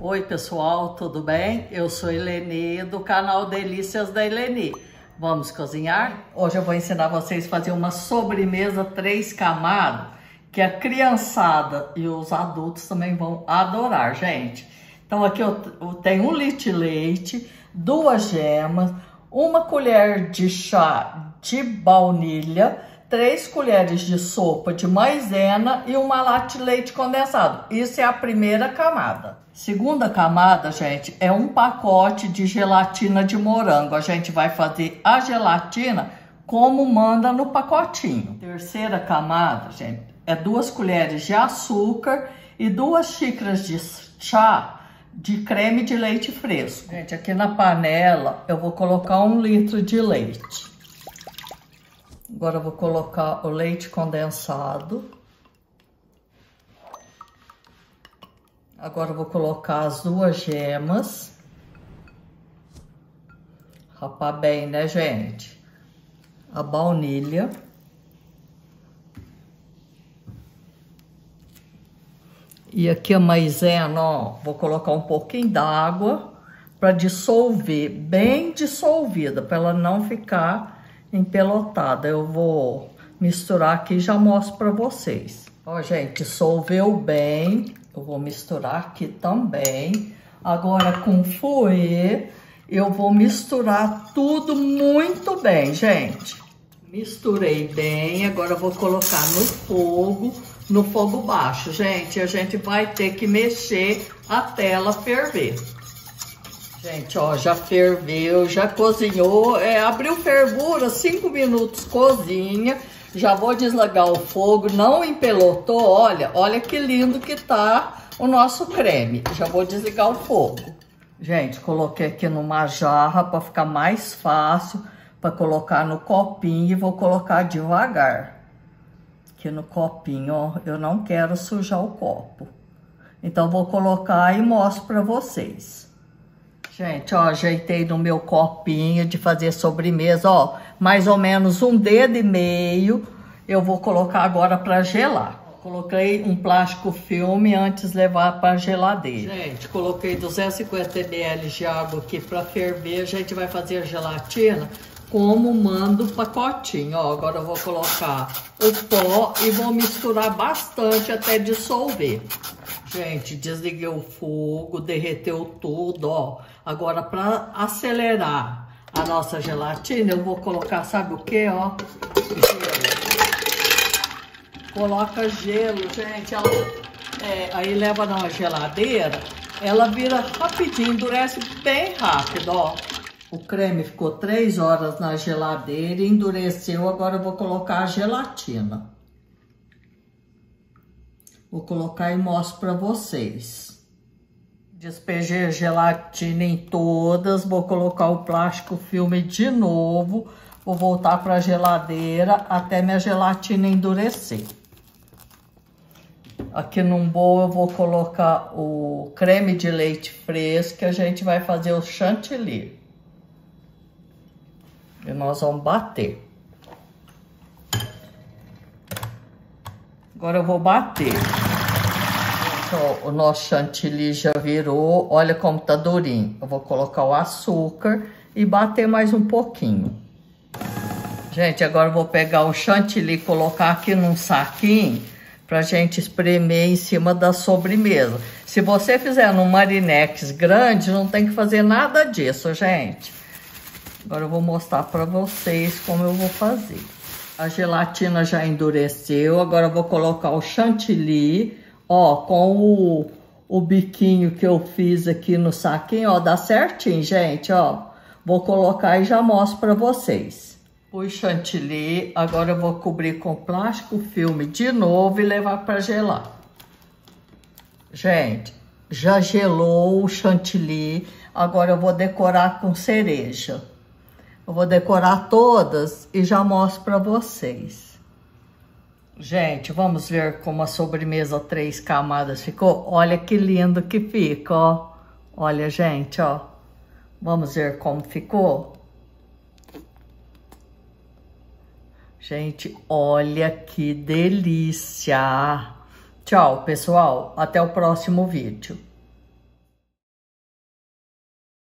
Oi pessoal, tudo bem? Eu sou Eleni do canal Delícias da Eleni. Vamos cozinhar? Hoje eu vou ensinar vocês a fazer uma sobremesa 3 camadas, que a criançada e os adultos também vão adorar, gente. Então aqui eu tenho 1 litro de leite, 2 gemas, 1 colher de chá de baunilha, 3 colheres de sopa de maizena e 1 lata de leite condensado. Isso é a primeira camada. Segunda camada, gente, é 1 pacote de gelatina de morango. A gente vai fazer a gelatina como manda no pacotinho. Terceira camada, gente, é 2 colheres de açúcar e 2 xícaras de chá de creme de leite fresco. Gente, aqui na panela eu vou colocar 1 litro de leite. Agora eu vou colocar o leite condensado. Agora eu vou colocar as 2 gemas. Rapar bem, né, gente? A baunilha. E aqui a maizena, ó, vou colocar um pouquinho d'água para dissolver, bem dissolvida, para ela não ficar empelotada. Eu vou misturar aqui e já mostro para vocês. Ó, gente, dissolveu bem. Eu vou misturar aqui também. Agora com fouet eu vou misturar tudo muito bem, gente. Misturei bem. Agora eu vou colocar no fogo baixo, gente. A gente vai ter que mexer até ela ferver. Gente, ó, já ferveu, já cozinhou, abriu fervura, 5 minutos cozinha, já vou desligar o fogo, não empelotou, olha que lindo que tá o nosso creme, já vou desligar o fogo. Gente, coloquei aqui numa jarra para ficar mais fácil, para colocar no copinho e vou colocar devagar, aqui no copinho, ó, eu não quero sujar o copo, então vou colocar e mostro para vocês. Gente, ó, ajeitei no meu copinho de fazer sobremesa, ó, mais ou menos 1,5 dedos. Eu vou colocar agora para gelar. Coloquei um plástico filme antes de levar para geladeira. Gente, coloquei 250 ml de água aqui para ferver. A gente vai fazer a gelatina como manda o pacotinho, ó. Agora eu vou colocar o pó e vou misturar bastante até dissolver. Gente, desliguei o fogo, derreteu tudo, ó. Agora, para acelerar a nossa gelatina, eu vou colocar, sabe o que, ó? Gelo. Coloca gelo, gente. Ela, aí leva na geladeira, ela vira rapidinho, endurece bem rápido, ó. O creme ficou 3 horas na geladeira e endureceu. Agora eu vou colocar a gelatina. Vou colocar e mostro para vocês. Despejei a gelatina em todas. Vou colocar o plástico filme de novo. Vou voltar para a geladeira até minha gelatina endurecer. Aqui num bowl eu vou colocar o creme de leite fresco, que a gente vai fazer o chantilly. E nós vamos bater. Agora eu vou bater. Então, o nosso chantilly já virou. Olha como tá durinho. Eu vou colocar o açúcar e bater mais um pouquinho. Gente, agora eu vou pegar o chantilly e colocar aqui num saquinho pra gente espremer em cima da sobremesa. Se você fizer num marinex grande, não tem que fazer nada disso, gente. Agora eu vou mostrar pra vocês como eu vou fazer. A gelatina já endureceu, agora eu vou colocar o chantilly, ó, com o biquinho que eu fiz aqui no saquinho, ó, dá certinho, gente, ó. Vou colocar e já mostro pra vocês. O chantilly, agora eu vou cobrir com plástico filme de novo e levar pra gelar. Gente, já gelou o chantilly, agora eu vou decorar com cereja. Eu vou decorar todas e já mostro para vocês. Gente, vamos ver como a sobremesa 3 camadas ficou? Olha que lindo que fica, ó. Olha, gente, ó. Vamos ver como ficou? Gente, olha que delícia! Tchau, pessoal. Até o próximo vídeo.